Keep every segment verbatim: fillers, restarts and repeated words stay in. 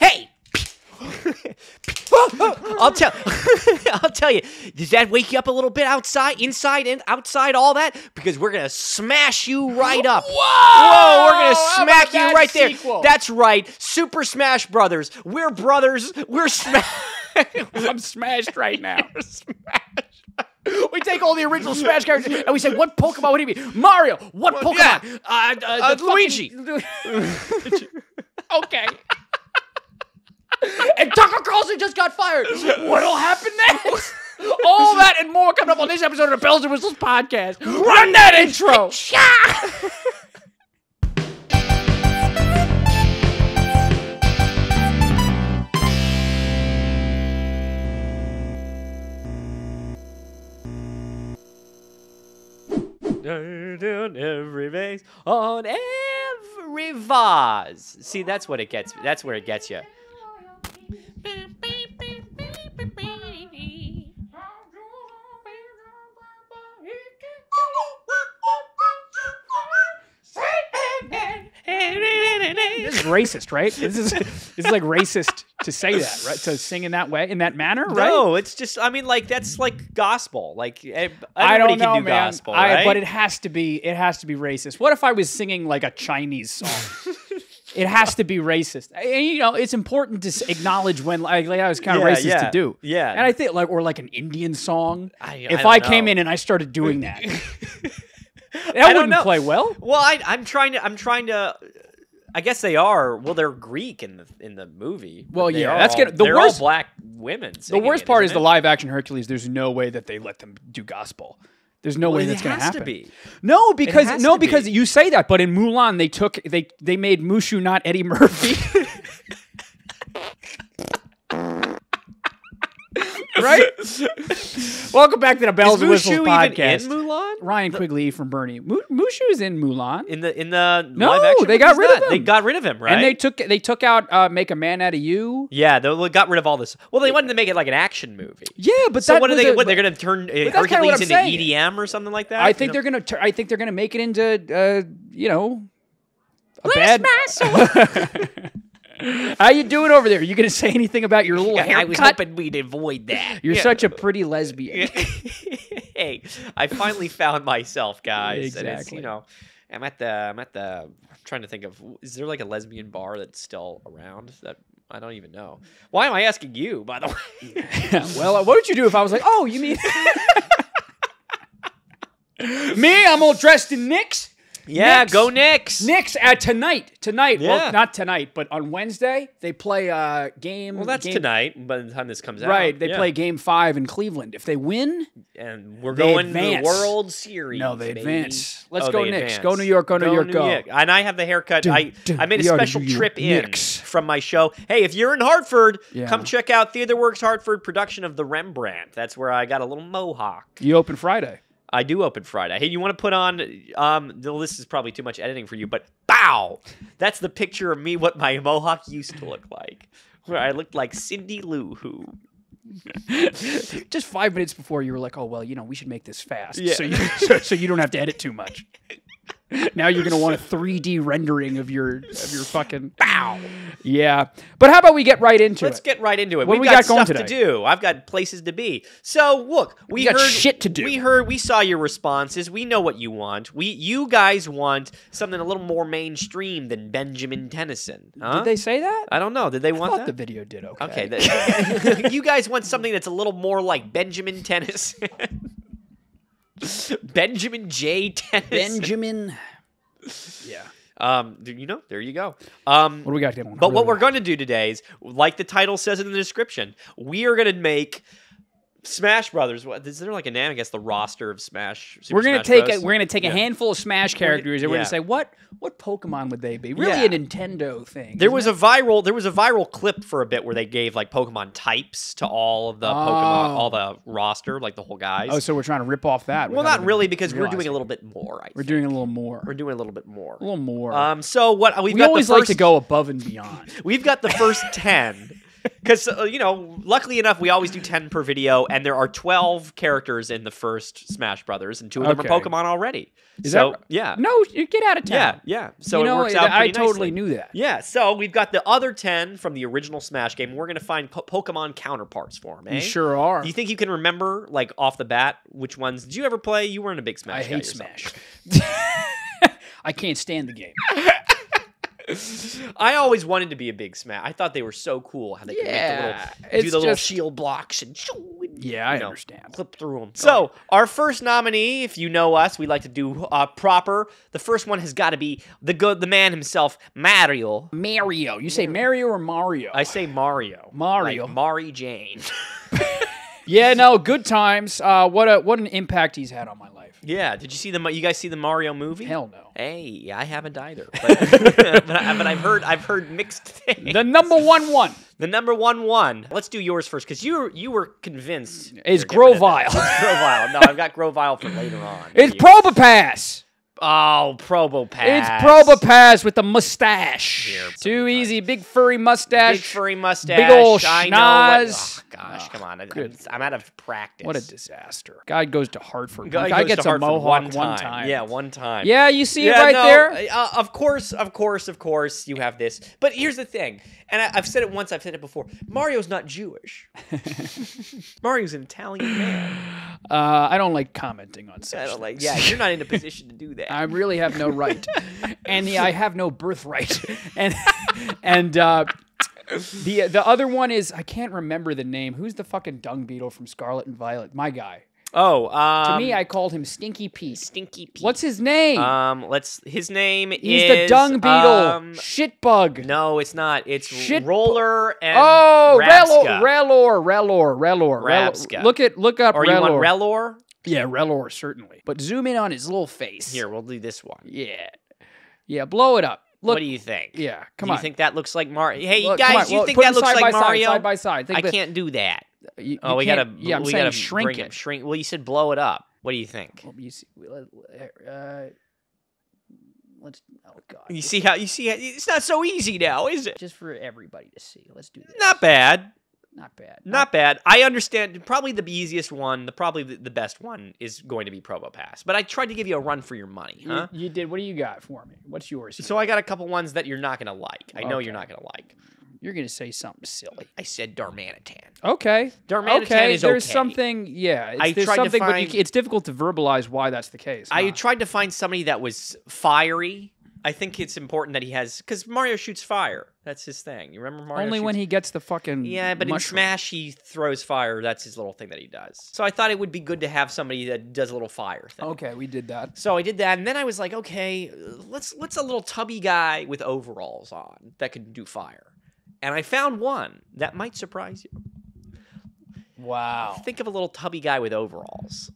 Hey! I'll tell I'll tell you, does that wake you up a little bit outside, inside, and outside, all that? Because we're going to smash you right up. Whoa! Whoa, we're going to smack you right sequel? there. That's right. Super Smash Brothers. We're brothers. We're smashed. I'm smashed right now. You're smashed. We take all the original Smash characters and we say, what Pokemon would he be? Mario! What well, Pokemon? Yeah. Uh, uh, uh, Luigi! Fucking... Okay. And Tucker Carlson just got fired. What'll happen next? All that and more coming up on this episode of the Bells and Whistles Podcast. Run that intro! Down every vase, on every vase. See, that's what it gets. That's where it gets you. This is racist, right? This is this is like racist to say that, right? To sing in that way, in that manner, right? No, it's just, I mean, like that's like gospel. Like I don't know, man. Gospel, right? I, but it has to be, it has to be racist. What if I was singing like a Chinese song? It has to be racist. And, you know, it's important to acknowledge when, like, like I was kind of yeah, racist yeah, to do. Yeah. And I think, like, or like an Indian song. I, if I, I came in and I started doing that, that I wouldn't play well. Well, I, I'm trying to, I'm trying to, I guess they are. Well, they're Greek in the in the movie. Well, yeah, that's good. The they're worst, all black women. The worst part it, is it? the live action Hercules. There's no way that they let them do gospel. There's no well, way that's going to happen. To be. No, because no, because be. you say that, but in Mulan they took they they made Mushu not Eddie Murphy. Right? Welcome back to the Bells and Whistles Podcast. Is Mushu even in Mulan? Ryan the, Quigley from Bernie. Mu Mushu is in Mulan. In the in the no, live action, they got rid that? of him. They got rid of him, right? And they took they took out uh, Make a Man Out of You. Yeah, they got rid of all this. Well, they yeah. wanted to make it like an action movie. Yeah, but so that what are they? A, what they're going to turn uh, Hercules into saying. E D M or something like that? I think you know? they're going to. I think they're going to make it into uh, you know a Let's bad. How you doing over there? Are you going to say anything about your little haircut? I was hoping we'd avoid that. You're yeah. such a pretty lesbian. Hey, I finally found myself, guys. Exactly. And it's, you know, I'm at the, I'm at the, I'm trying to think of, is there like a lesbian bar that's still around that? I don't even know. Why am I asking you, by the way? Yeah, well, what would you do if I was like, oh, you mean. Me, I'm all dressed in Knicks. Yeah, Knicks. Go Knicks! Knicks at uh, tonight, tonight. Yeah. Well, not tonight, but on Wednesday they play a uh, game. Well, that's game, tonight. By the time this comes right, out, right? They yeah. play Game Five in Cleveland. If they win, and we're going advance. to the World Series. No, they baby. advance. Let's oh, go Knicks. Advance. Go New York. Go, go New York. New go. York. And I have the haircut. Dun, I dun, I made a special trip in Knicks. from my show. Hey, if you're in Hartford, yeah. come check out TheaterWorks Hartford production of The Rembrandt. That's where I got a little mohawk. You open Friday. I do open Friday. Hey, you want to put on, um, this is probably too much editing for you, but bow! That's the picture of me, what my mohawk used to look like, where I looked like Cindy Lou Who. Just five minutes before you were like, oh, well, you know, we should make this fast yeah. so, you, so, so you don't have to edit too much. Now you're going to want a three D rendering of your of your fucking... Bow! Yeah. But how about we get right into Let's it? Let's get right into it. What We've we got, got stuff going to do. I've got places to be. So, look. We, we got heard, shit to do. We heard, we saw your responses. We know what you want. We, You guys want something a little more mainstream than Benjamin Tennyson. Huh? Did they say that? I don't know. Did they I want thought that? the video did okay. Okay. That, you guys want something that's a little more like Benjamin Tennyson. Benjamin J. Tennyson. Benjamin. Yeah. Um, you know, there you go. Um, what do we got here? But really what we're going to do today is, like the title says in the description, we are going to make Smash Brothers. What, is there like a name? I guess the roster of Smash. Super we're going to take. A, we're going to take yeah. a handful of Smash characters, and we're yeah. going to say what what Pokemon would they be? Really, yeah. a Nintendo thing. There was it? a viral. There was a viral clip for a bit where they gave like Pokemon types to all of the oh. Pokemon, all the roster, like the whole guys. Oh, so we're trying to rip off that. Well, not really, because we're doing a little bit more. I think. We're doing a little more. We're doing a little bit more. A little more. Um. So what we've we got always the first, like to go above and beyond. We've got the first ten. Because, uh, you know, luckily enough, we always do ten per video, and there are twelve characters in the first Smash Brothers, and two of them okay. are Pokemon already. Is so, that... yeah. No, get out of town. Yeah, yeah. So you it know, works out pretty I totally nicely. Knew that. Yeah, so we've got the other ten from the original Smash game. We're going to find po Pokemon counterparts for them, eh? You sure are. Do you think you can remember, like, off the bat, which ones? Did you ever play? You weren't a big Smash I guy hate yourself. Smash. I can't stand the game. I always wanted to be a big Smash. I thought they were so cool how they yeah, could make the little, do the little shield blocks and, and yeah, I know, understand. Clip through them. Go so on. Our first nominee, if you know us, we like to do uh, proper. The first one has got to be the good, the man himself, Mario. Mario. You say Mario or Mario? I say Mario. Mario. Like Mari Jane. Yeah, no, good times. Uh, what a what an impact he's had on my life. Yeah, did you see the you guys see the Mario movie? Hell no. Hey, I haven't either. But, but, I, but I've heard I've heard mixed things. The number one one. The number one one. Let's do yours first, because you you were convinced is Grovyle. Grovyle. No, I've got Grovyle for later on. It's Probopass. Oh, Probopass. It's Probopass with the mustache. Yeah, Too easy. Big furry mustache. Big furry mustache. Big ol' schnoz. I know what, oh, gosh, oh, come on. I, I'm, I'm out of practice. What a disaster. Guy goes to Hartford. Guy, guy gets a mohawk one time. one time. Yeah, one time. Yeah, you see yeah, it right no, there? Uh, of course, of course, of course you have this. But here's the thing, and I, I've said it once, I've said it before. Mario's not Jewish. Mario's an Italian man. Uh, I don't like commenting on such I don't like, yeah, you're not in a position to do that. I really have no right, and the, I have no birthright, and and uh, the the other one is I can't remember the name. Who's the fucking dung beetle from Scarlet and Violet? My guy. Oh, um, to me, I called him Stinky Pete. Stinky Pete. What's his name? Um, let's. His name He's is. He's the dung beetle. Um, shit bug. No, it's not. It's shit Roller and. Oh, Rellor, Rellor, Rellor, Rellor, Rellor. Look at look up. Or Rellor. You want Rellor? Yeah, Rellor, certainly. But zoom in on his little face. Here, we'll do this one. Yeah. Yeah, blow it up. Look. What do you think? Yeah, come do on. You think that looks like Mario? Hey, look, guys, you well, think that looks like side, Mario? Side by side. Think I that... can't do that. You, you oh, we got to yeah, we gotta shrink bring it. Him, shrink. Well, you said blow it up. What do you think? Well, you see, uh, let's, oh, God. You see how, you see how, it's not so easy now, is it? Just for everybody to see. Let's do this. Not bad. Not bad. Not, Not bad. I understand. Probably the easiest one, the probably the best one is going to be Probopass. But I tried to give you a run for your money. Huh? You, you did. What do you got for me? What's yours? Here? So I got a couple ones that you're not going to like. I okay. know you're not going to like. You're going to say something silly. I said Darmanitan. Okay. Darmanitan okay. is there's okay. There's something, yeah. It's, I there's tried something, to find, but you, it's difficult to verbalize why that's the case. I huh? tried to find somebody that was fiery. I think it's important that he has, because Mario shoots fire. That's his thing. You remember Mario? Only shoots... when he gets the fucking yeah, but mushroom. In Smash he throws fire. That's his little thing that he does. So I thought it would be good to have somebody that does a little fire thing. Okay, we did that. So I did that, and then I was like, okay, let's let's a little tubby guy with overalls on that could do fire. And I found one that might surprise you. Wow! Think of a little tubby guy with overalls.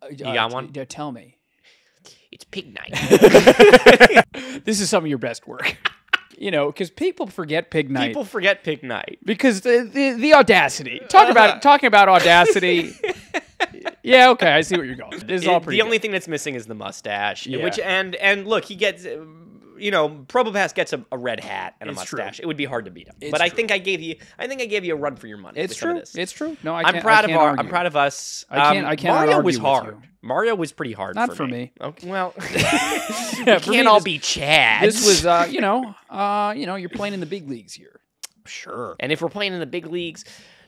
Uh, you got one? Tell me. It's Pig Knight. This is some of your best work. You know, because people forget Pig Knight. People forget Pig Knight. Because the, the, the audacity. Talk about, talking about audacity. Yeah, okay, I see what you're going. This is it, all pretty The good. Only thing that's missing is the mustache. Yeah. Which and, and look, he gets... Uh, you know, Probopass gets a, a red hat and a it's mustache. True. It would be hard to beat him. It's but I true. think I gave you, I think I gave you a run for your money. It's true. This. It's true. No, I can't, I'm proud I can't of our, argue. I'm proud of us. I can't. Um, I can't. Mario was hard. Mario was pretty hard. Not for, for me. me. Okay. Well, yeah, we can't all this, be Chads. This was, uh, you know, uh, you know, you're playing in the big leagues here. Sure. And if we're playing in the big leagues,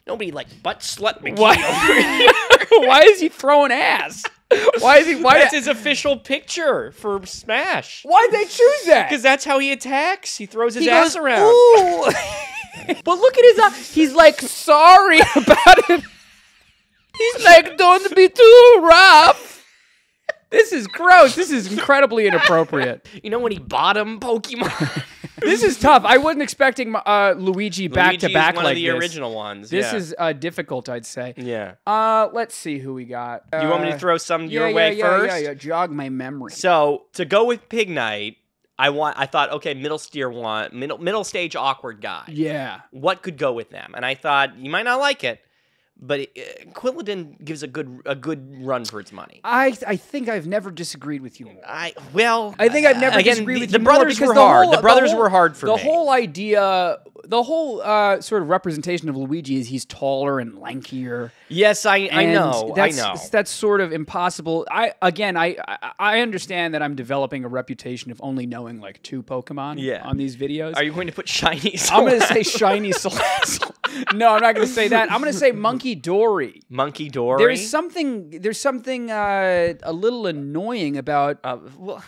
nobody like butt slut McKee over here. Why is he throwing ass? Why is he? Why that's his official picture for Smash. Why'd they choose that? Because that's how he attacks. He throws his he ass goes, around. Ooh. But look at his eyes. He's like sorry about it. He's like, don't be too rough. This is gross. This is incredibly inappropriate. You know when he bottom Pokemon. This is tough. I wasn't expecting uh, Luigi back to back like this. One of the original ones. This yeah. is uh, difficult, I'd say. Yeah. Uh, let's see who we got. Uh, you want me to throw some yeah, your yeah, way yeah, first? Yeah, yeah, yeah. Jog my memory. So to go with Pig Knight, I want. I thought, okay, middle steer one, middle middle stage awkward guy. Yeah. What could go with them? And I thought you might not like it. But uh, Quilladin gives a good a good run for its money. I I think I've never disagreed with you. More. I well I think I've never uh, again, disagreed the, with the you brothers more were the hard. Whole, the brothers the whole, were hard for the me. The whole idea the whole uh, sort of representation of Luigi is he's taller and lankier. Yes, I, I know. That's, I know. That's sort of impossible. I again, I I understand that I'm developing a reputation of only knowing like two Pokemon yeah. on these videos. Are you going to put shiny? I'm going to say shiny Celeste. No, I'm not going to say that. I'm going to say Monkey Dory. Monkey Dory. There's something. There's something uh, a little annoying about. Uh, well,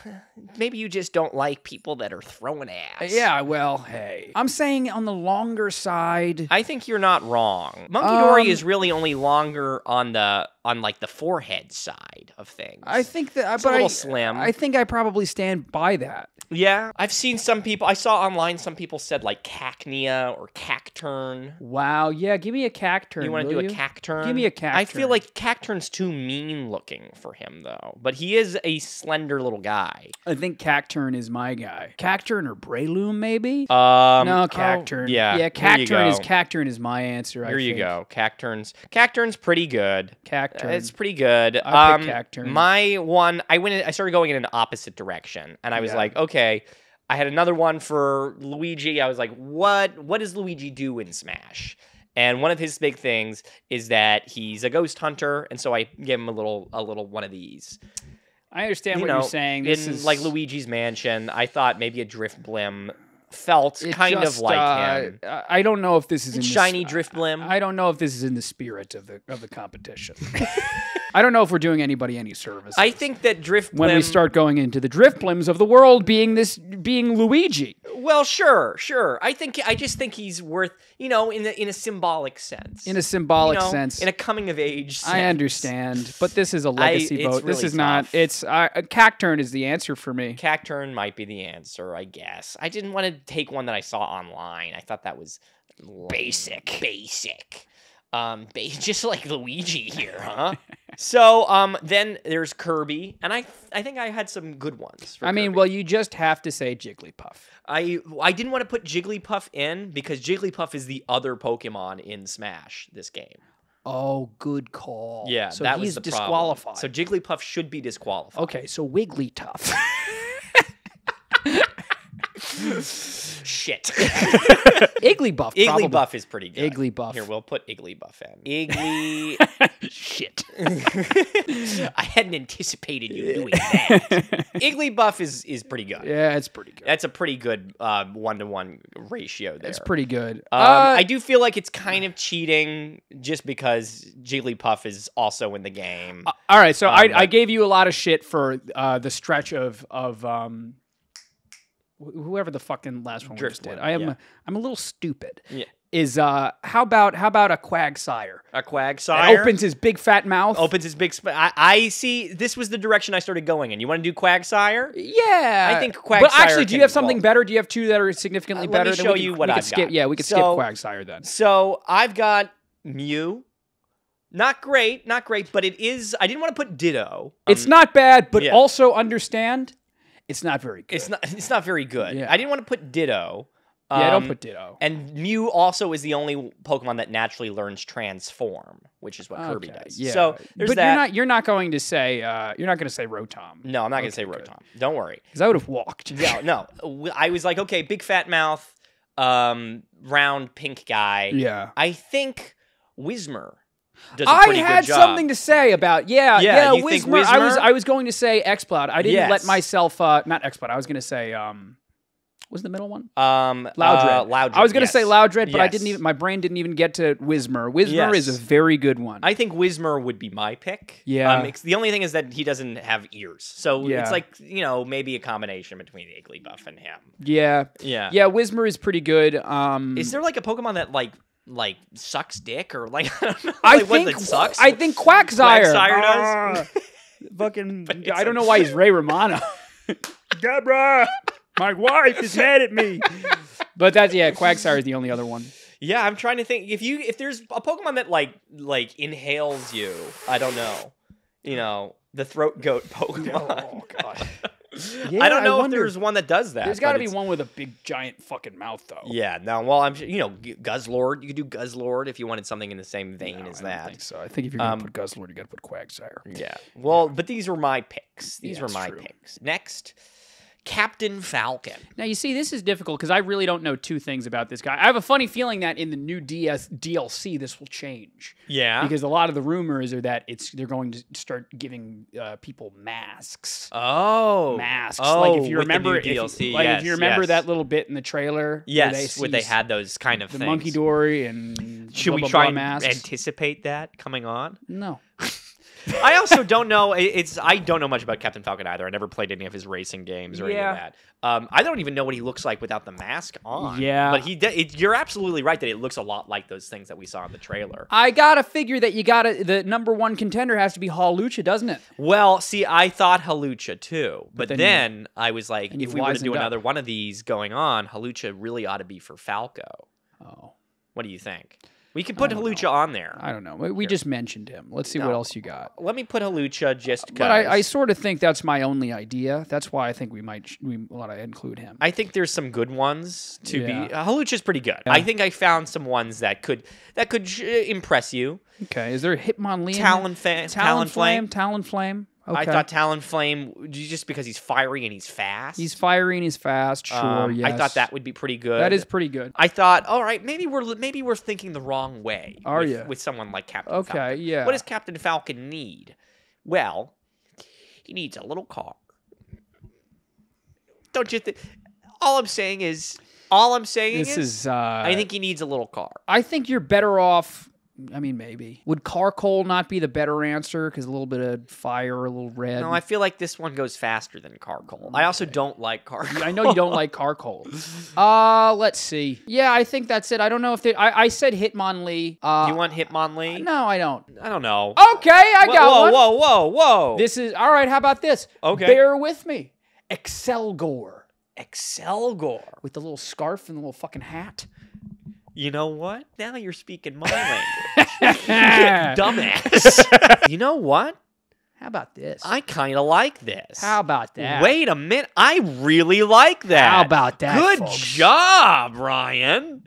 maybe you just don't like people that are throwing ass. Yeah. Well, hey, I'm saying on the longer side. I think you're not wrong. Monkey um, Dory is really only longer on the on like the forehead side of things. I think that. It's but a little I, slim. I think I probably stand by that. Yeah, I've seen some people. I saw online some people said like Cacnea or Cacturne. Wow, yeah, give me a Cacturne. You want to do you? a Cacturne? Give me a Cacturne. I feel like Cacturne's too mean looking for him though, but he is a slender little guy. I think Cacturne is my guy. Cacturne or Breloom maybe? Um, no, Cacturne. Oh, yeah, yeah, Cacturne is Cacturne is my answer. Here I you think. go, Cacturne's Cacturne's pretty good. Cacturne, it's pretty good. I um, Cacturne. My one, I went. In, I started going in an opposite direction, and I was yeah. like, okay. Okay, I had another one for Luigi. I was like, what what does Luigi do in Smash? And one of his big things is that he's a ghost hunter, and so I gave him a little a little one of these. I understand you what know, you're saying. This in is... like Luigi's Mansion, I thought maybe a Drifblim felt it kind just, of like uh, him. I don't know if this is in shiny the, Drifblim. I don't know if this is in the spirit of the of the competition. I don't know if we're doing anybody any service. I think that Drifblim... when we start going into the Drifblims of the world being this, being Luigi. Well, sure, sure. I think I just think he's worth, you know, in the in a symbolic sense. In a symbolic you know, sense. In a coming of age sense. I understand, but this is a legacy I, vote. Really this is tough. not. It's uh, Cacturne is the answer for me. Cacturne might be the answer, I guess. I didn't want to take one that I saw online. I thought that was basic, basic. Um, ba just like Luigi here, huh? So um, then there's Kirby, and I th I think I had some good ones. For I mean, Kirby. well, you just have to say Jigglypuff. I I didn't want to put Jigglypuff in because Jigglypuff is the other Pokemon in Smash this game. Oh, good call. Yeah, so that he's was the disqualified. Problem. So Jigglypuff should be disqualified. Okay, so Wigglytuff. Shit. Igglybuff. Igglybuff is pretty good. Igglybuff. Here, we'll put Igglybuff in. Iggly. Shit. I hadn't anticipated you doing that. Igglybuff is is pretty good. Yeah, it's pretty good. That's a pretty good uh, one to one ratio there. It's pretty good. Um, uh, I do feel like it's kind of cheating just because Jigglypuff is also in the game. Uh, all right, so um, I, I gave you a lot of shit for uh, the stretch of of. Um, whoever the fucking last one we just did. I am yeah. a, I'm a little stupid. Yeah. Is uh how about how about a Quagsire? A Quagsire that opens his big fat mouth. Opens his big sp I, I see this was the direction I started going in. You want to do Quagsire? Yeah. I think Quagsire. But actually, do you have something better? Do you have two that are significantly uh, better? Let me show you what I've got. Yeah, we could skip Quagsire then. So I've got Mew. Not great, not great, but it is I didn't want to put Ditto. Um, it's not bad, but yeah. also understand. It's not very good. It's not. It's not very good. Yeah. I didn't want to put Ditto. Um, yeah, don't put Ditto. And Mew also is the only Pokemon that naturally learns Transform, which is what okay, Kirby does. Yeah. So there's but that. You're not. You're not going to say. Uh, you're not going to say Rotom. No, I'm not okay, going to say Rotom. Good. Don't worry. Because I would have walked. No, no. I was like, okay, big fat mouth, um, round pink guy. Yeah. I think Whismur. I had something to say about yeah yeah, yeah Whismur. I was I was going to say Xploud. I didn't yes. let myself uh, not Xploud. I was going to say um, what was the middle one? Um, Loudred. Uh, Loudred. I was going to yes. say Loudred, but yes. I didn't even. My brain didn't even get to Whismur. Whismur yes. is a very good one. I think Whismur would be my pick. Yeah. Um, the only thing is that he doesn't have ears, so yeah. it's like you know maybe a combination between Igglybuff and him. Yeah. Yeah. Yeah. Whismur is pretty good. Um, is there like a Pokemon that like? Like sucks dick or like I don't know. I like, think what, that sucks. I think Quagsire. Quagsire does. Uh, fucking. I don't know why he's Ray Romano. Deborah, my wife is mad at me. But that's yeah. Quagsire is the only other one. Yeah, I'm trying to think if you if there's a Pokemon that like like inhales you. I don't know. You know the throat goat Pokemon. Oh god. Yeah, I don't know I if there's one that does that. There's got to be one with a big, giant fucking mouth, though. Yeah. No. Well, I'm you know, Guzzlord. You could do Guzzlord if you wanted something in the same vein no, as I that. I think so. I think if you're um, gonna put Guzzlord, you got to put Quagsire. Yeah. Well, yeah. but these were my picks. These yeah, were my true. picks. Next, Captain Falcon. Now, you see, this is difficult because I really don't know two things about this guy. I have a funny feeling that in the new D S D L C, this will change. Yeah. Because a lot of the rumors are that it's they're going to start giving uh, people masks. Oh. Masks. Oh, like if you remember, D L C, if, like yes, if you remember yes. that little bit in the trailer. Yes, where they, where they had those kind of the things. The Monkey Dory and Should blah, we blah, try blah, and masks. anticipate that coming on? No. I also don't know. It's I don't know much about Captain Falcon either. I never played any of his racing games or yeah. any of that. Um, I don't even know what he looks like without the mask on. Yeah, but he. It, you're absolutely right that it looks a lot like those things that we saw in the trailer. I gotta figure that you gotta. The number one contender has to be Hawlucha, doesn't it? Well, see, I thought Hawlucha too, but, but then, then you, I was like, if we were to do another up. one of these going on, Hawlucha really ought to be for Falco. Oh, what do you think? We could put Hawlucha know. on there. I don't know. We Here. just mentioned him. Let's see no. what else you got. Let me put Hawlucha just because. But I, I sort of think that's my only idea. That's why I think we might we want to include him. I think there's some good ones to yeah. be. Hawlucha's pretty good. Yeah. I think I found some ones that could that could impress you. Okay. Is there a Hitmonlee? Talonflame. Talonflame. Talonflame. Okay. I thought Talonflame, just because he's fiery and he's fast. He's fiery and he's fast. Sure, um, yes. I thought that would be pretty good. That is pretty good. I thought, all right, maybe we're maybe we're thinking the wrong way. Are with, you? with someone like Captain? Okay, Falcon. yeah. What does Captain Falcon need? Well, he needs a little car. Don't you think? All I'm saying is, all I'm saying this is, is uh, I think he needs a little car. I think you're better off. I mean, maybe. Would Charcoal not be the better answer? Because a little bit of fire, a little red. No, I feel like this one goes faster than Charcoal. Okay. I also don't like Charcoal. I know you don't like Charcoal. Uh, let's see. Yeah, I think that's it. I don't know if they... I, I said Hitmonlee. Uh, you want Hitmonlee? No, I don't. I don't know. Okay, I whoa, got whoa, one. Whoa, whoa, whoa, whoa. This is... All right, how about this? Okay. Bear with me. Excelgore. Excelgore. With the little scarf and the little fucking hat. You know what? Now you're speaking my language. Dumbass. You know what? How about this? I kind of like this. How about that? Wait a minute. I really like that. How about that? Good folks? job, Ryan.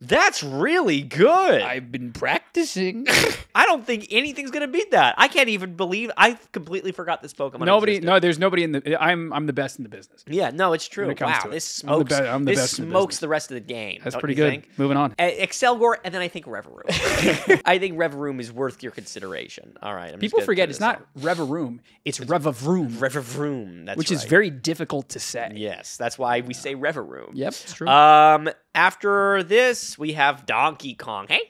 That's really good. I've been practicing. I don't think anything's gonna beat that. I can't even believe I completely forgot this Pokemon. Nobody, existed. no, there's nobody in the. I'm, I'm the best in the business. Yeah, no, it's true. It wow, to this it. smokes. I'm the, I'm the this best smokes the, the rest of the game. That's pretty good. Think? Moving on. Uh, Excelgore, and then I think Revervroom. I think Revervroom is worth your consideration. All right. I'm People just forget it's not Revervroom. It's Revervroom. Revervroom. That's which right. is very difficult to say. Yes, that's why we say Revervroom. Yep, it's true. Um, after this. We have Donkey Kong. Hey,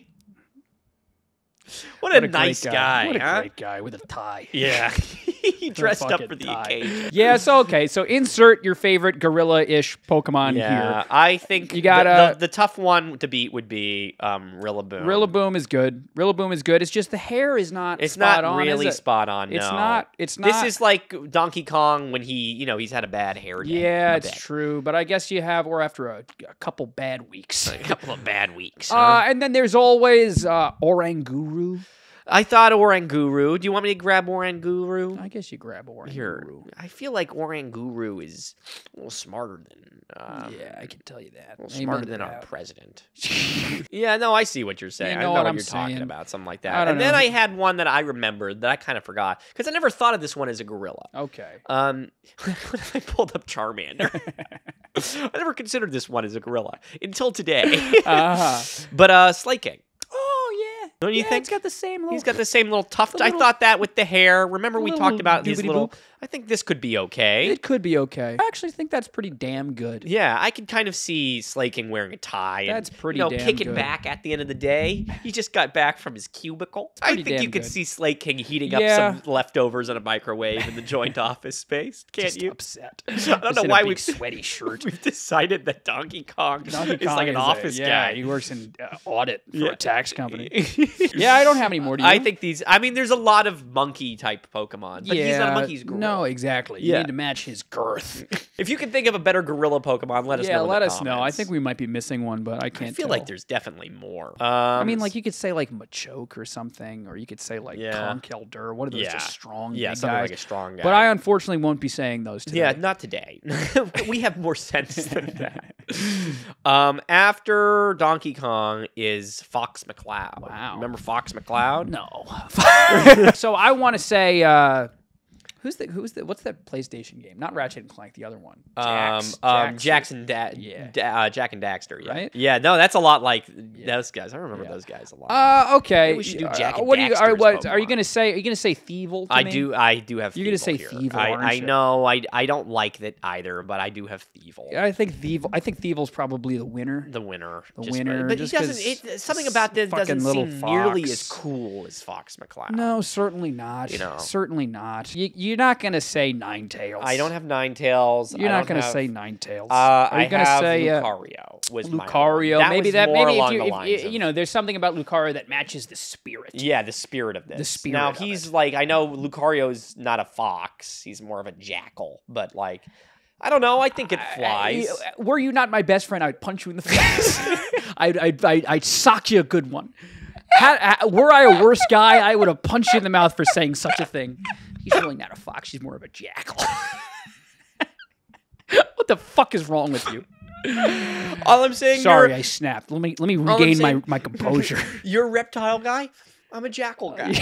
what a, what a nice guy. guy what a huh? great guy with a tie. Yeah, he dressed up for the tie. occasion. Yeah, so okay, so insert your favorite gorilla-ish Pokemon yeah, here. I think you gotta, the, the, the tough one to beat would be um, Rillaboom. Rillaboom is good. Rillaboom is good. It's just the hair is not. It's spot not on, really spot on. No. It's not. It's not. This is like Donkey Kong when he, you know, he's had a bad hair day. Yeah, it's bad. true. But I guess you have, or after a, a couple bad weeks, a couple of bad weeks. Huh? Uh, and then there's always uh, Oranguru. I thought Oranguru. Do you want me to grab Oranguru? I guess you grab Oranguru. Here. I feel like Oranguru is a little smarter than... Um, yeah, I can tell you that. A little smarter than our president. Yeah, no, I see what you're saying. You know I know what, what you're saying. talking about, something like that. I don't and know. Then I had one that I remembered that I kind of forgot, because I never thought of this one as a gorilla. Okay. Um, What if I pulled up Charmander? I never considered this one as a gorilla until today. uh-huh. But uh, Slay King. Don't you yeah, think? He's got the same little... He's got the same little tuft. Little, I thought that with the hair. Remember we talked about his little... Boop. I think this could be okay. It could be okay. I actually think that's pretty damn good. Yeah, I could kind of see Slay King wearing a tie. And, that's pretty you know, damn kicking good. back at the end of the day. He just got back from his cubicle. I think you could good. see Slay King heating up yeah. some leftovers in a microwave in the joint office space. Can't just you? upset. I don't just know why we sweaty shirt. We've decided that Donkey Kong, Donkey Kong is like an is office a, yeah, guy. He works in uh, audit for yeah. a tax company. Yeah, I don't have any more. Do you? I think these. I mean, there's a lot of monkey type Pokemon, but yeah. he's not a monkey. He's gorilla. No, exactly. You yeah. need to match his girth. If you can think of a better gorilla Pokemon, let us yeah, know. Yeah, let us comments. know. I think we might be missing one, but I can't. I feel tell. like there's definitely more. Um, I mean, like you could say like Machoke or something, or you could say like yeah. Conkeldurr. What are those? Yeah. Just strong. Yeah, something guys. like a strong guy. But I unfortunately won't be saying those today. Yeah, not today. We have more sense than that. um, after Donkey Kong is Fox McCloud. Wow. Remember Fox McCloud? No. So I want to say uh, Who's the who's the what's that PlayStation game? Not Ratchet and Clank, the other one. Jax, um, um Jax, Jackson da yeah. da uh, Jack and Daxter, yeah. Right? Yeah, no, that's a lot like yeah. those guys. I remember yeah. those guys a lot. Uh okay. Maybe we should do Jack uh, and what Daxter's are you, are, what, are you gonna say are you gonna say Thievul? I me? do I do have You're Thievul gonna say here. Thievul. I, I know I I don't like that either, but I do have Thievul. I think Thievul I think Thievul's probably the winner. The winner. The just winner. But, but just he doesn't it, something about this doesn't seem Fox. nearly as cool as Fox McCloud. No, certainly not. You know. Certainly not. You, you You're not gonna say Ninetales. I don't have Ninetales. You're I not gonna have, say Ninetales. Uh, Are you I gonna have say Lucario. Was Lucario? That maybe was that. More maybe along if you, the lines if, of... you know, there's something about Lucario that matches the spirit. Yeah, the spirit of this. The spirit. Now of he's it. like, I know Lucario's not a fox. He's more of a jackal. But like, I don't know. I think it flies. I, I, were you not my best friend, I'd punch you in the face. I'd, I'd, I'd, I'd sock you a good one. Had, were I a worse guy, I would have punched you in the mouth for saying such a thing. She's really not a fox. She's more of a jackal. What the fuck is wrong with you? All I'm saying. Sorry, I snapped. Let me let me regain saying, my my composure. You're a reptile guy. I'm a jackal guy.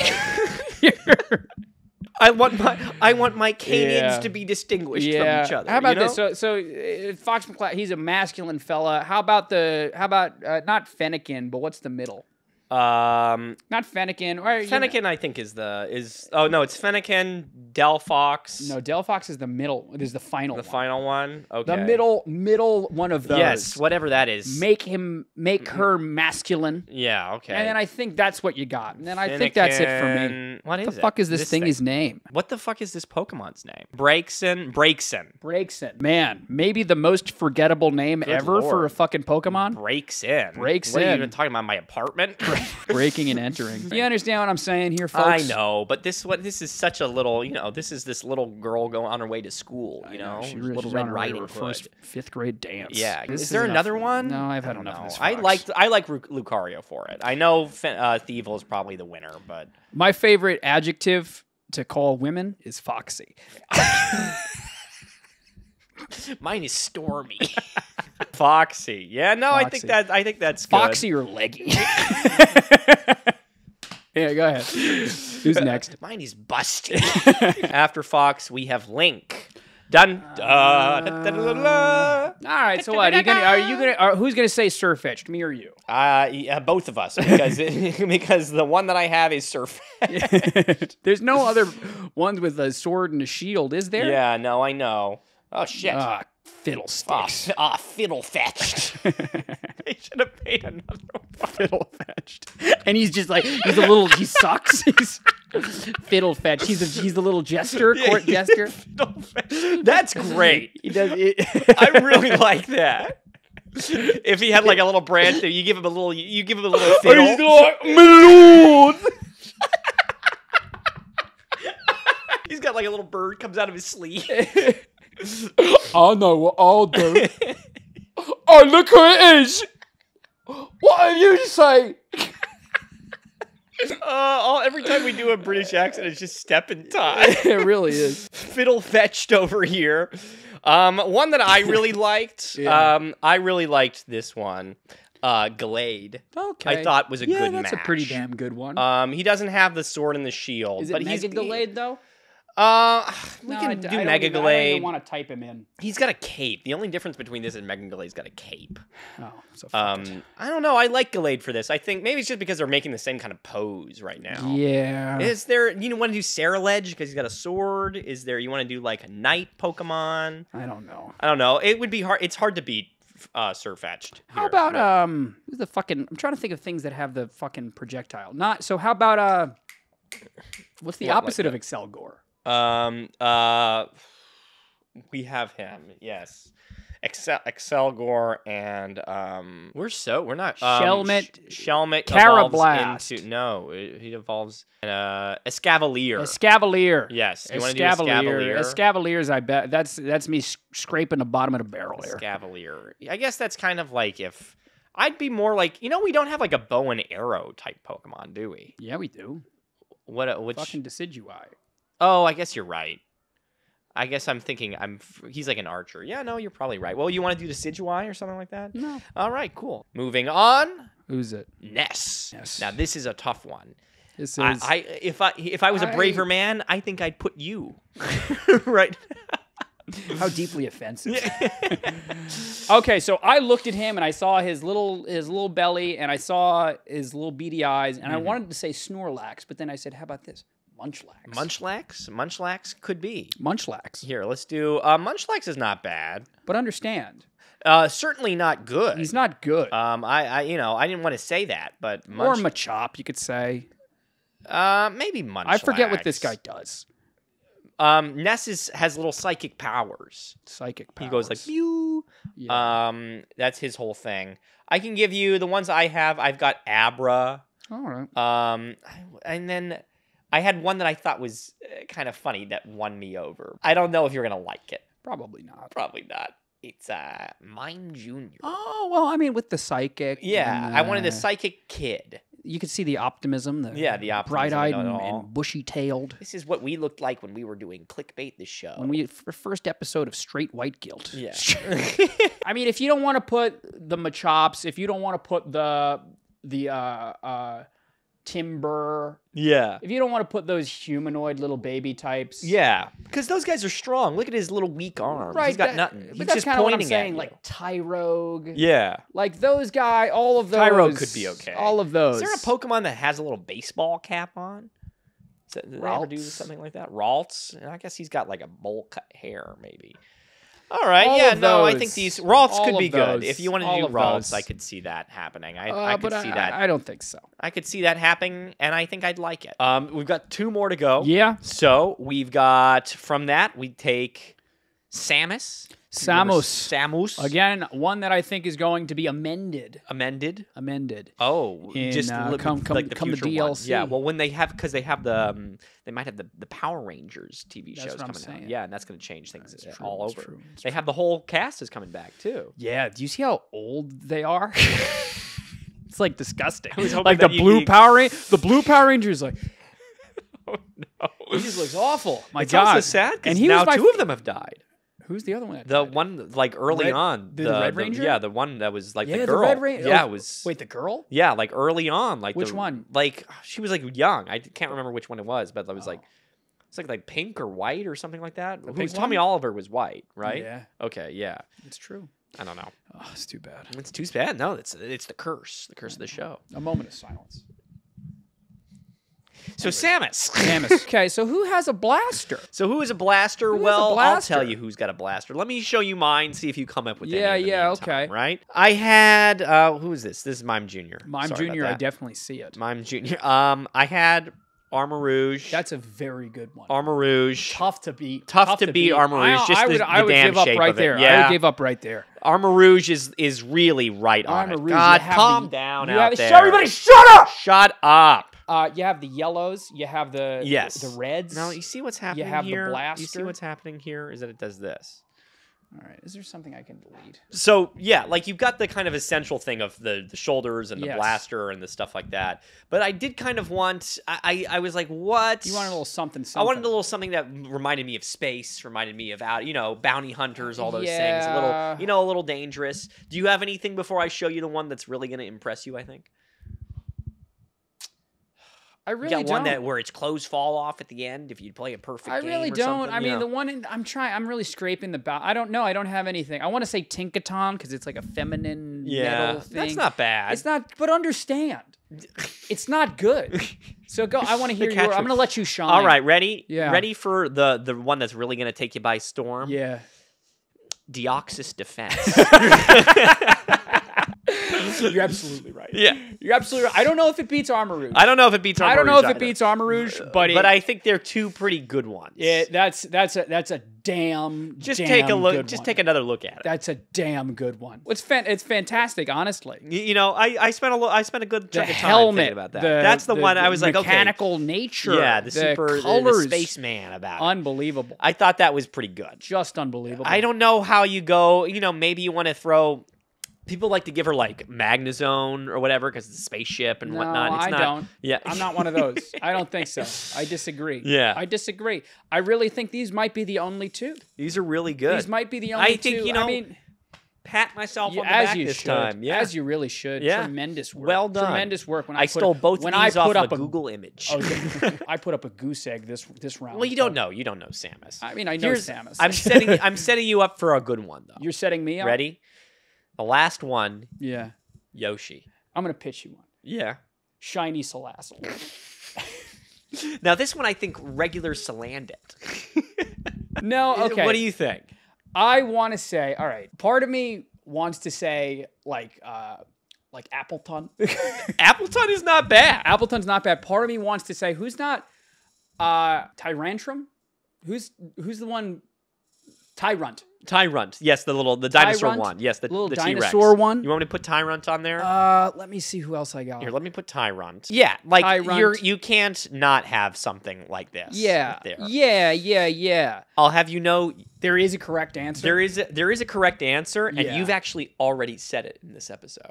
I want my I want my canids yeah. to be distinguished yeah. from each other. How about you know? this? So so uh, Fox McCloud. He's a masculine fella. How about the how about uh, not Fennekin, but what's the middle? Um, not Fennekin. Or, Fennekin, you know. I think is the is. Oh no, it's Fennekin. Delphox. No, Delphox is the middle. It is the final. The one. final one. Okay. The middle, middle one of those. Yes, whatever that is. Make him, make her masculine. Yeah. Okay. And then I think that's what you got. And then Fennekin, I think that's it for me. What, what is the it? fuck is this, this thing, thing's name? What the fuck is this Pokemon's name? Braixen. Braixen. Braixen. Man, maybe the most forgettable name Good ever Lord. for a fucking Pokemon. Braixen. Braixen. What are you even talking about? My apartment. Breaking and entering. You understand what I'm saying here, folks? I know, but this what this is such a little, you know, this is this little girl going on her way to school, you know? know. She really, little Red Riding Hood. Fifth grade dance. Yeah. This is there is another enough. one? No, I've had I enough of this. Fox. I liked I like Lucario for it. I know uh, Thievul is probably the winner, but my favorite adjective to call women is foxy. Mine is stormy. Foxy. Yeah, no, Foxy. I think that I think that's good. Foxy or leggy. Yeah, go ahead. Who's next? Mine is busted. After Fox, we have Link. Done. Uh, uh, da, da, da, da, da. All right. So da, what? Da, da, are you gonna? Are you gonna? Are, who's gonna say Sirfetch'd? Me or you? Uh, yeah, both of us, because it, because the one that I have is Sirfetch'd. There's no other ones with a sword and a shield, is there? Yeah. No, I know. Oh shit. Uh, Fiddlesticks. Ah, ah fiddle fetched. They should have paid another one. Fiddle fetched. And he's just like, he's a little, he sucks. He's fiddle fetched. He's a, he's the little jester, yeah, court jester. That's great. He does it. I really like that. If he had like a little branch, you give him a little, you give him a little fiddle. He's like, my lord. He's got like a little bird comes out of his sleeve. I know what I'll do. Oh, look who it is! What have you to say? Uh, all, every time we do a British accent, it's just step and tie. It really is. Fiddle fetched over here. Um, one that I really liked. Yeah. Um, I really liked this one. Uh, Glade. Okay. I thought was a yeah, good match. Yeah, that's a pretty damn good one. Um, he doesn't have the sword and the shield, is it but Mega he's Glade though. Uh, we no, can I, do I Mega Glade. I don't even want to type him in. He's got a cape. The only difference between this and Mega Glade's got a cape. Oh, so um, it. I don't know. I like Glade for this. I think maybe it's just because they're making the same kind of pose right now. Yeah. Is there? You want to do Saraledge because he's got a sword? Is there? You want to do like a knight Pokemon? I don't know. I don't know. It would be hard. It's hard to beat. Uh, Sirfetch'd. How about no. um? Who's the fucking? I'm trying to think of things that have the fucking projectile. Not so. How about uh? What's the what, opposite like of Excelgor? Um, uh, we have him, yes. Excel, Excelgor and, um, we're so, we're not, um, Shelmet, sh Shelmet, Carablast. Into, no, he evolves, uh, Escavalier. Escavalier. Yes. You Escavalier. Escavalier's, I bet, that's, that's me scraping the bottom of the barrel here. Escavalier. I guess that's kind of like if, I'd be more like, you know, we don't have like a bow and arrow type Pokemon, do we? Yeah, we do. What, which? Fucking Decidueye. Oh, I guess you're right. I guess I'm thinking I'm. He's like an archer. Yeah, no, you're probably right. Well, you want to do Decidueye or something like that? No. All right, cool. Moving on. Who's it? Ness. Ness. Now, this is a tough one. This is... I, I if I if I was I... a braver man, I think I'd put you right. How deeply offensive. Okay, so I looked at him and I saw his little his little belly and I saw his little beady eyes and mm-hmm. I wanted to say Snorlax, but then I said, how about this? Munchlax. Munchlax? Munchlax could be. Munchlax. Here, let's do... Uh, Munchlax is not bad. But understand. Uh, certainly not good. He's not good. Um, I, I, you know, I didn't want to say that, but... Munch... Or Machop, you could say. Uh, maybe Munchlax. I forget what this guy does. Um, Ness is, has little psychic powers. Psychic powers. He goes like, mew. Yeah. Um, that's his whole thing. I can give you the ones I have. I've got Abra. All right. Um, and then... I had one that I thought was kind of funny that won me over. I don't know if you're going to like it. Probably not. Probably not. It's uh, Mime Junior Oh, well, I mean, with the psychic. Yeah, the, I wanted a psychic kid. You could see the optimism. The yeah, the optimism. Bright-eyed and, and bushy-tailed. This is what we looked like when we were doing Clickbait, the show. When we, for first episode of Straight White Guilt. Yeah. I mean, if you don't want to put the Machops, if you don't want to put the, the, uh, uh, Timber. Yeah. If you don't want to put those humanoid little baby types. Yeah. Because those guys are strong. Look at his little weak arm. Right. He's got that, nothing. But He's that's kind of what I'm saying. You. Like Tyrogue. Yeah. Like those guys, all of those. Tyrogue could be okay. All of those. Is there a Pokemon that has a little baseball cap on? Does that, they ever do something like that? Ralts? And I guess he's got like a bowl cut hair maybe. All right, all yeah, no, I think these... Ralts could be those. Good. If you wanted to all do Ralts, I could see that happening. I, uh, I could but see I, that. I don't think so. I could see that happening, and I think I'd like it. Um, we've got two more to go. Yeah. So we've got, from that, we take Samus. Samus. Samus. Again, one that I think is going to be amended. Amended? Amended. Oh, in, just uh, come, come, like the come future the D L C. One. Yeah, well, when they have... Because they have the... Um, they might have the, the Power Rangers T V shows coming out. Yeah, and that's going to change things uh, it's true, all over. It's true, it's they true. have the whole cast is coming back, too. Yeah, do you see how old they are? It's, like, disgusting. Like, the blue, need... Power Ra the blue Power Rangers, like... Oh, no. He just looks awful. My it's God. It's also sad because now my... two of them have died. Who's the other one? The died? one, like, early red, on. The, the Red Ranger? The, yeah, the one that was, like, yeah, the girl. The Red Ranger. Yeah, it was... Wait, the girl? Yeah, like, early on. like Which the, one? Like, she was, like, young. I can't remember which one it was, but it was, oh. like, it's like, like, pink or white or something like that. Tommy Oliver was white, right? Yeah. Okay, yeah. It's true. I don't know. Oh, it's too bad. It's too bad. No, it's, it's the curse. The curse of the show. A moment of silence. So anyway. Samus. Samus. Okay, so who has a blaster? So who is a blaster? Who well, a blaster? I'll tell you who's got a blaster. Let me show you mine, see if you come up with yeah, any. Yeah, yeah, okay. Right? I had, uh, who is this? This is Mime Junior Mime Sorry Junior, I definitely see it. Mime Junior Um, I had Armarouge. That's a very good one. Armarouge. Tough to beat. Tough, Tough to, to beat, beat. Armarouge. I, just I would, the, I would the damn give up shape right of there. It. Yeah. I would give up right there. Armarouge is is really right on Armarouge, it. God, calm the, down out have, there. Everybody shut up! Shut up! Uh, you have the yellows, you have the yes. the, the reds. Now, you see what's happening here? You have here? the blaster. You see what's happening here is that it does this. All right. Is there something I can delete? So, yeah, like you've got the kind of essential thing of the, the shoulders and the yes. blaster and the stuff like that. But I did kind of want, I, I, I was like, what? You wanted a little something, something. I wanted a little something that reminded me of space, reminded me of, out, you know, bounty hunters, all those yeah. things. A little, you know, a little dangerous. Do you have anything before I show you the one that's really going to impress you, I think? I really you got don't. one that where its clothes fall off at the end if you play a perfect I game really or don't. I mean, know. the one in, I'm trying. I'm really scraping the bow. I don't know. I don't have anything. I want to say Tinkaton because it's like a feminine yeah, metal thing. That's not bad. It's not. But understand, it's not good. So go. I want to hear your. I'm going to let you shine. All right, ready? Yeah. Ready for the the one that's really going to take you by storm? Yeah. Deoxys Defense. You're absolutely right. Yeah. You're absolutely right. I don't know if it beats Armarouge. I don't know if it beats Armarouge. I don't know if either. it beats Armarouge, but it, But I think they're two pretty good ones. Yeah, that's that's a that's a damn Just damn take a look just one. take another look at it. That's a damn good one. It's fan, it's fantastic, honestly. You, you know, I I spent a I spent a good chunk the of time helmet, thinking about that. The, that's the, the one I was like mechanical okay. nature. Yeah, the, the super colors, the, the spaceman about it. Unbelievable. I thought that was pretty good. Just unbelievable. I don't know how you go, you know, maybe you want to throw People like to give her, like, Magnezone or whatever because it's a spaceship and no, whatnot. It's I not, don't. Yeah. I'm not one of those. I don't think so. I disagree. Yeah. I disagree. I really think these might be the only two. These are really good. These might be the only I think, two. You know, I mean... pat myself yeah, on the as back you this should. time. Yeah. As you really should. Yeah. Tremendous work. Well done. Tremendous work. When I, I stole put, both when of these I put off up a Google image. Oh, yeah. I put up a goose egg this this round. Well, you don't know. You don't know Samus. I mean, I know Here's, Samus. I'm setting I'm setting you up for a good one, though. You're setting me up? Ready? The last one. Yeah. Yoshi. I'm going to pitch you one. Yeah. Shiny Salazzle. Now, this one I think regular Salandit. No, okay. What do you think? I want to say, all right, part of me wants to say, like, uh, like Appleton. Appleton is not bad. Appleton's not bad. Part of me wants to say, who's not uh, Tyrantrum? Who's who's the one? Tyrunt. Tyrunt. Yes, the little, the Tyrunt, dinosaur one. Yes, the little the dinosaur one. You want me to put Tyrunt on there? Uh, let me see who else I got. Here, let me put Tyrunt. Yeah, like Tyrunt. You're, you can't not have something like this. Yeah, there. yeah, yeah, yeah. I'll have you know, there is a correct answer. There is a, there is a correct answer, and yeah. you've actually already said it in this episode.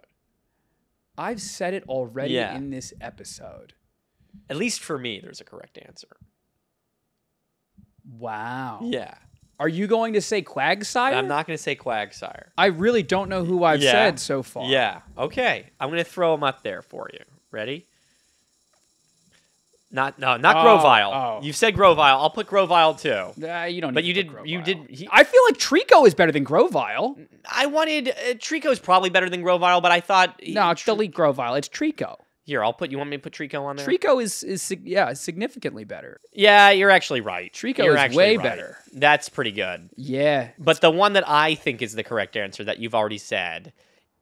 I've said it already yeah. in this episode. At least for me, there's a correct answer. Wow. Yeah. Are you going to say Quagsire? I'm not going to say Quagsire. I really don't know who I've yeah. said so far. Yeah. Okay. I'm going to throw them up there for you. Ready? Not no, not oh, Grovyle. Oh. You've said Grovyle. I'll put Grovyle too. Uh, you don't. But need you, to did, you did. You did. I feel like Trico is better than Grovyle. I wanted uh, Trico is probably better than Grovyle, but I thought he, no. Delete Grovyle. It's Trico. Here, I'll put. You want me to put Trico on there? Trico is is yeah significantly better. Yeah, you're actually right. Trico you're is way right. better. That's pretty good. Yeah, but the one that I think is the correct answer that you've already said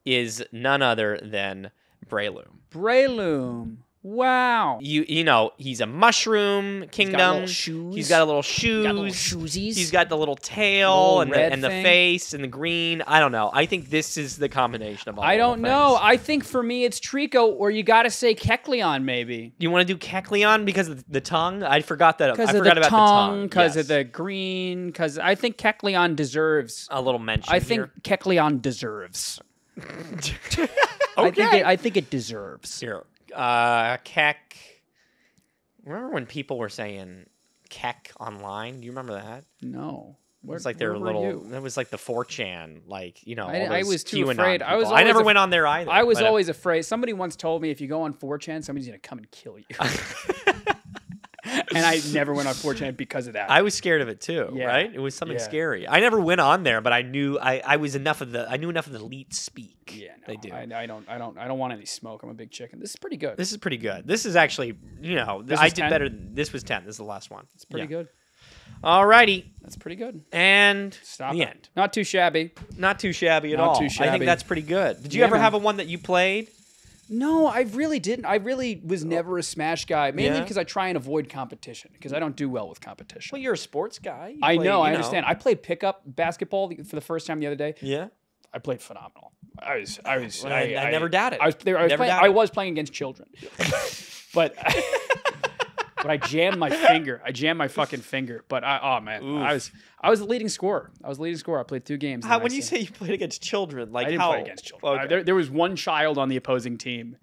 is none other than Breloom. Breloom. Wow. You you know he's a mushroom kingdom. He's got shoes. He's got a little shoes. He's got, little shoesies. He's got the little tail little and, the, and the face and the green. I don't know. I think this is the combination of all. I don't know. I think for me it's Trico, or you got to say Kecleon maybe. You want to do Kecleon because of the tongue? I forgot that. I forgot about the tongue. Because of the green. Because I think Kecleon deserves a little mention. I think Kecleon deserves. okay. I think it, I think it deserves. Here. Uh, Keck. Remember when people were saying Keck online? Do you remember that? No. Where, it's like their little. That was like the four chan, like you know. I, all those I was too QAnon afraid. People. I was. I never a, went on there either. I was but, always afraid. Somebody once told me if you go on four chan, somebody's gonna come and kill you. And I never went on four chan because of that. I was scared of it too, yeah. right? It was something yeah. scary. I never went on there, but I knew I, I was enough of the I knew enough of the elite speak. Yeah, no, they do. I, I don't I don't I don't want any smoke. I'm a big chicken. This is pretty good. This is pretty good. This is actually you know this I did ten? better. Than, this was ten. This is the last one. It's pretty yeah. good. All righty, that's pretty good. And stop the it. end. Not too shabby. Not too shabby at Not all. Too shabby. I think that's pretty good. Did you yeah, ever man. have a one that you played? No, I really didn't. I really was never a Smash guy, mainly because yeah. I try and avoid competition, because I don't do well with competition. Well, you're a sports guy. You I play, know, I know. understand. I played pickup basketball for the first time the other day. Yeah? I played phenomenal. I was... I was. Well, I, I, I never doubted. I was, there, I was, playing, I was playing against children. But... But I jammed my finger. I jammed my fucking finger. But I, oh man, Oof. I was I was the leading scorer. I was the leading scorer. I played two games. How, when you say you played against children, like I didn't how? play against children. Okay. Uh, there, there was one child on the opposing team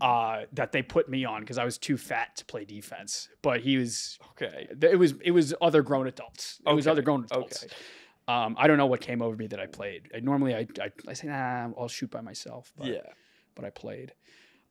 uh, that they put me on because I was too fat to play defense. But he was okay. It was it was other grown adults. It okay. was other grown adults. Okay. Um, I don't know what came over me that I played. I, normally I, I I say nah, I'll shoot by myself. But, yeah, but I played.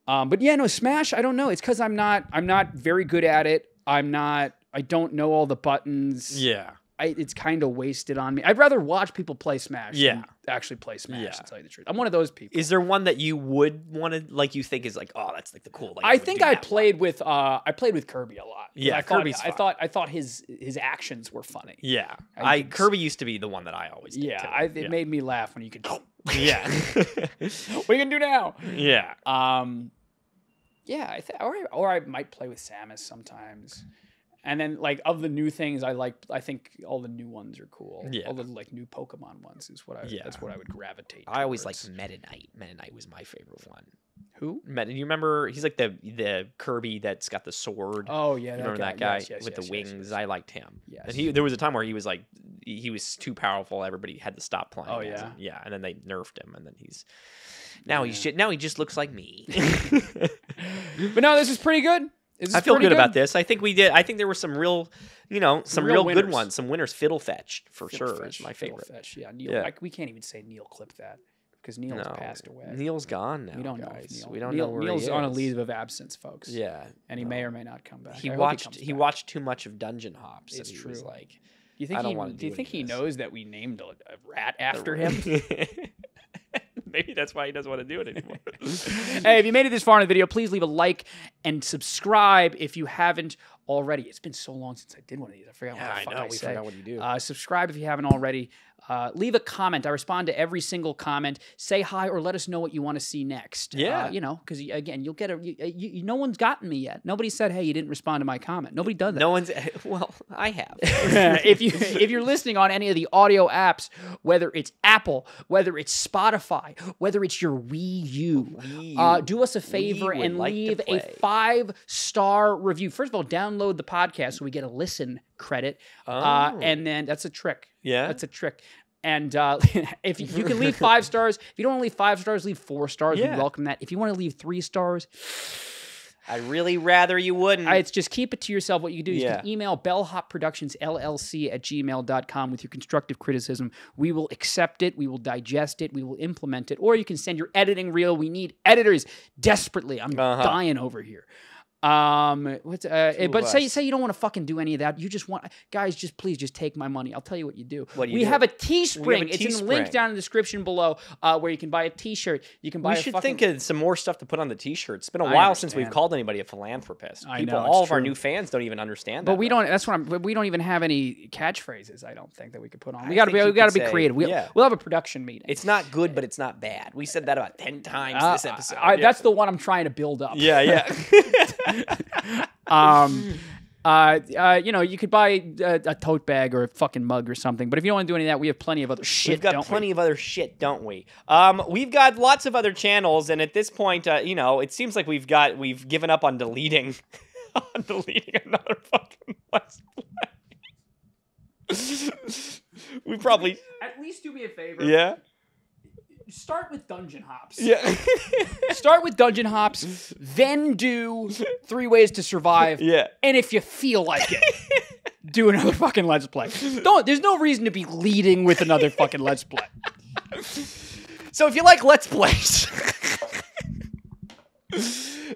Um, but yeah, no, Smash, I don't know. It's because I'm not, I'm not very good at it. I'm not, I don't know all the buttons. Yeah. I, it's kind of wasted on me. I'd rather watch people play Smash yeah. than actually play Smash, yeah. to tell you the truth. I'm one of those people. Is there one that you would want to, like you think is like, oh, that's like the cool. Like, I, I think I played one. with, uh, I played with Kirby a lot. Yeah, I Kirby's thought, I thought, I thought his, his actions were funny. Yeah. I, I Kirby used to be the one that I always did. Yeah. I, it yeah. made me laugh when you could yeah. What are you gonna do now? Yeah. Um, yeah, I th or, I, or I might play with Samus sometimes. And then like of the new things I like, I think all the new ones are cool. Yeah. All the like new Pokemon ones is what I yeah. that's what I would gravitate towards. I always liked Meta Knight. Meta Knight was my favorite one. Who? Meta, you remember he's like the the Kirby that's got the sword. Oh yeah, you that remember guy. that guy yes, yes, with yes, the wings? Yes, yes. I liked him. Yes. And he there was a time where he was like he was too powerful. Everybody had to stop playing. Oh yeah, and, yeah. And then they nerfed him, and then he's now yeah. he's now he just looks like me. But no, this is pretty good. Is I feel good, good about this. I think we did. I think there were some real, you know, some real, real good ones. Some winners. Fiddle Fetch for Fiddle sure fetch, is my favorite. Fetch, yeah, Neil. Yeah. I, we can't even say Neil clipped that because Neil's no, passed away. Neil's gone now. We don't guys. know. Neil. We don't Neil, know. Where Neil's he is. on a leave of absence, folks. Yeah, and he no. may or may not come back. He I watched. He, he back. watched too much of Dungeon Hops. It's and true. He was like, do you think I don't he? Do, do you think he knows that we named a rat after him? Maybe that's why he doesn't want to do it anymore. Hey, if you made it this far in the video, please leave a like and subscribe if you haven't already. It's been so long since I did one of these. I forgot yeah, what the fuck I know. I we say. forgot what you do. Uh, subscribe if you haven't already. Uh, leave a comment. I respond to every single comment. Say hi or let us know what you want to see next. Yeah. Uh, you know, because again, you'll get a. You, you, no one's gotten me yet. Nobody said, "Hey, you didn't respond to my comment." Nobody does that. No one's. Well, I have. if you if you're listening on any of the audio apps, whether it's Apple, whether it's Spotify, whether it's your Wii U, Wii U. Uh, do us a favor and like leave a five star review. First of all, download the podcast so we get a listen credit, oh. uh, and then that's a trick. Yeah, that's a trick. And uh, if you, you can leave five stars, if you don't want to leave five stars, leave four stars. Yeah. We welcome that. If you want to leave three stars, I'd really rather you wouldn't. It's just keep it to yourself. What you do is yeah. you can email bellhop productions l l c at gmail dot com with your constructive criticism. We will accept it. We will digest it. We will implement it. Or you can send your editing reel. We need editors desperately. I'm uh-huh. dying over here. Um, what's, uh, but say, say you don't want to fucking do any of that. You just want, guys, just please just take my money. I'll tell you what you do. What do you we, do? Have we have a Teespring. It's in the link down in the description below, uh, where you can buy a t-shirt. You can buy we a should fucking... think of some more stuff to put on the t-shirt. It's been a I while understand. since we've called anybody a philanthropist. I People, know, all of true. our new fans don't even understand that. But we right. don't, that's what I'm, we don't even have any catchphrases. I don't think that we could put on. We I gotta be, we gotta be say, creative. We'll, yeah. we'll have a production meeting. It's not good, but it's not bad. We said that about ten times uh, this episode. I, yeah. That's the one I'm trying to build up. Yeah. Yeah. um, uh, uh, you know, you could buy a, a tote bag or a fucking mug or something, but if you don't want to do any of that, we have plenty of other shit. We've got plenty we? of other shit, don't we? Um, we've got lots of other channels, and at this point, uh, you know, it seems like we've got we've given up on deleting, on deleting another fucking Let's Play. We probably at least do me a favor. Yeah. Start with Dungeon Hops. Yeah. Start with Dungeon Hops, then do Three Ways to Survive. Yeah. And if you feel like it, do another fucking Let's Play. Don't. There's no reason to be leading with another fucking Let's Play. So if you like Let's Plays...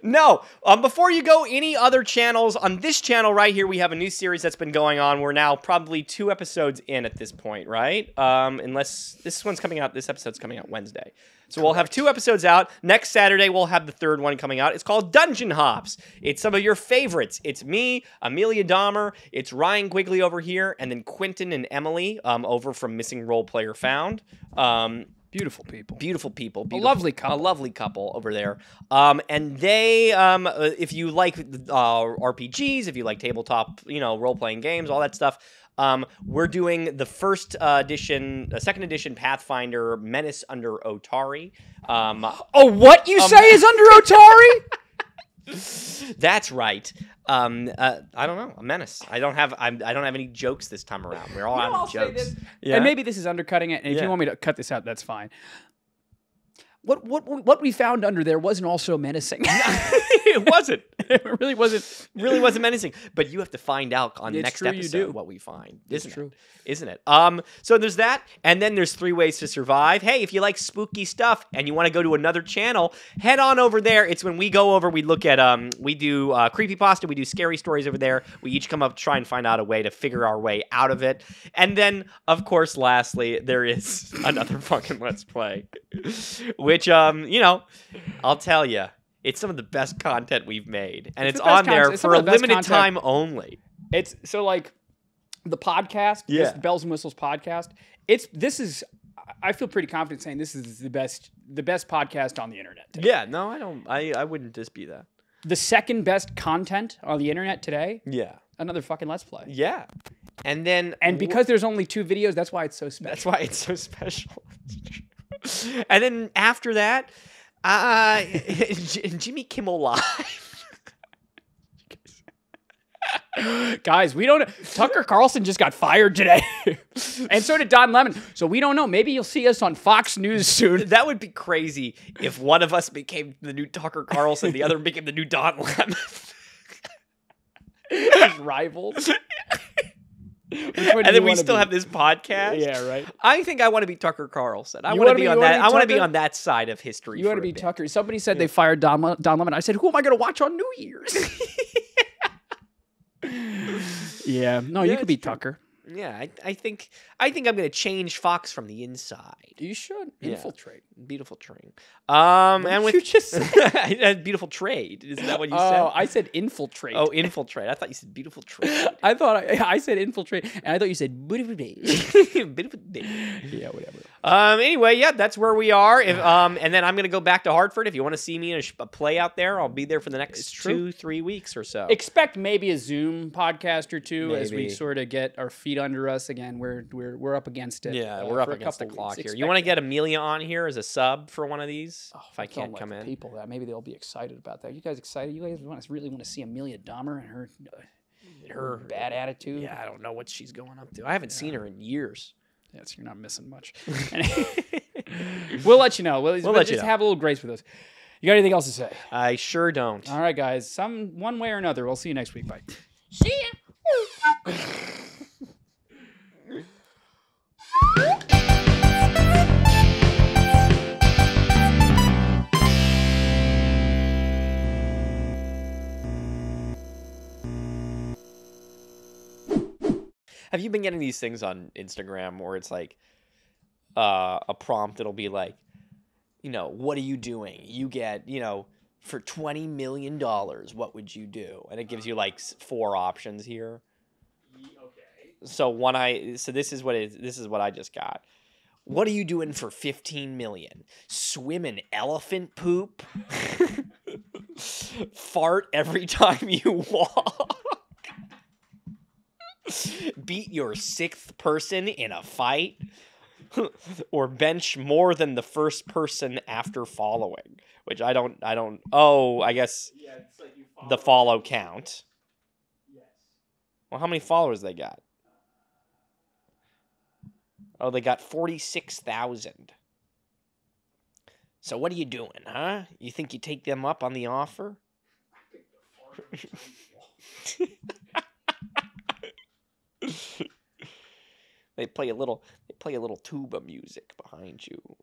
No, um, before you go, any other channels, on this channel right here, we have a new series that's been going on. We're now probably two episodes in at this point, right? Um, unless this one's coming out, this episode's coming out Wednesday. So Correct. we'll have two episodes out. Next Saturday, we'll have the third one coming out. It's called Dungeon Hops. It's some of your favorites. It's me, Amelia Dahmer, it's Ryan Quigley over here, and then Quentin and Emily um, over from Missing Role Player Found. Um... Beautiful people. Beautiful people. Beautiful, a lovely couple. A lovely couple over there. Um, and they, um, if you like uh, R P Gs, if you like tabletop, you know, role-playing games, all that stuff, um, we're doing the first uh, edition, uh, second edition Pathfinder Menace under Otari. Um, oh, what you um, say is under Otari? That's right. Um, uh, I don't know, a menace. I don't have, I'm, I don't have any jokes this time around. We're all no, out I'll of jokes. Yeah. And maybe this is undercutting it. And if yeah. you want me to cut this out, that's fine. What, what, what we found under there wasn't also menacing. It wasn't. It really wasn't. Really wasn't menacing. But you have to find out on it's next true, episode you do. what we find. It's isn't true, it? isn't it? Um. So there's that, and then there's Three Ways to Survive. Hey, if you like spooky stuff and you want to go to another channel, head on over there. It's when we go over. We look at um. We do uh, creepypasta. We do scary stories over there. We each come up try and find out a way to figure our way out of it. And then of course, lastly, there is another fucking Let's Play, which um, you know, I'll tell you. It's some of the best content we've made, and it's, it's the on there it's for a limited content. time only. It's so like the podcast, yeah. this, the Bells and Whistles podcast. It's this is. I feel pretty confident saying this is the best, the best podcast on the internet today. Yeah, no, I don't. I I wouldn't dispute that. The second best content on the internet today. Yeah, another fucking Let's Play. Yeah, and then and because there's only two videos, that's why it's so special. That's why it's so special. And then after that. Uh, Jimmy Kimmel Live. Guys, we don't know. Tucker Carlson just got fired today. And so did Don Lemon. So we don't know. Maybe you'll see us on Fox News soon. That would be crazy if one of us became the new Tucker Carlson, the other became the new Don Lemon. Just rivals. And then we still be? have this podcast. Yeah, right. I think I want to be Tucker Carlson. I want to be, be on that. Be I want to be on that side of history. You want to be Tucker? Somebody said yeah. they fired Don Don Lemon. I said, who am I going to watch on New Year's? yeah. No, yeah, you could be true. Tucker. Yeah, I, I think I think I'm going to change Fox from the inside. You should infiltrate. Yeah. Beautiful trade. Um, what and with you just said? Beautiful trade. Is that what you oh, said? Oh, I said infiltrate. Oh, infiltrate. I thought you said beautiful trade. I thought I, I said infiltrate, and I thought you said beautiful day. Yeah, whatever. Um. Anyway, yeah, that's where we are. If, um. And then I'm going to go back to Hartford. If you want to see me in a, a play out there, I'll be there for the next two, three weeks or so. Expect maybe a Zoom podcast or two maybe. as we sort of get our feet under us again. We're we're we're up against it. Yeah, we're uh, up against the clock here. You want to get Amelia on here as a sub for one of these? Oh, if I can't like come in, people that maybe they'll be excited about that. You guys excited? You guys want to really want to see Amelia Dahmer and her uh, her bad attitude? Yeah, I don't know what she's going up to. I haven't yeah. seen her in years. Yes, you're not missing much. We'll let you know. We'll, we'll, we'll let just you know. Have a little grace with us. You got anything else to say? I sure don't. All right, guys. Some one way or another. We'll see you next week. Bye. See ya. Have you been getting these things on Instagram where it's like uh, a prompt? It'll be like, you know, what are you doing? You get, you know, for twenty million dollars, what would you do? And it gives you like four options here. So one I so this is what it, this is what I just got. What are you doing for fifteen million? Swim in elephant poop? Fart every time you walk? Beat your sixth person in a fight? Or bench more than the first person after following, which I don't I don't oh, I guess yeah, it's like you follow. The follow count. Yes. Well, how many followers they got? Oh, they got forty-six thousand. So what are you doing, huh? You think you take them up on the offer? They play a little they play a little tuba music behind you.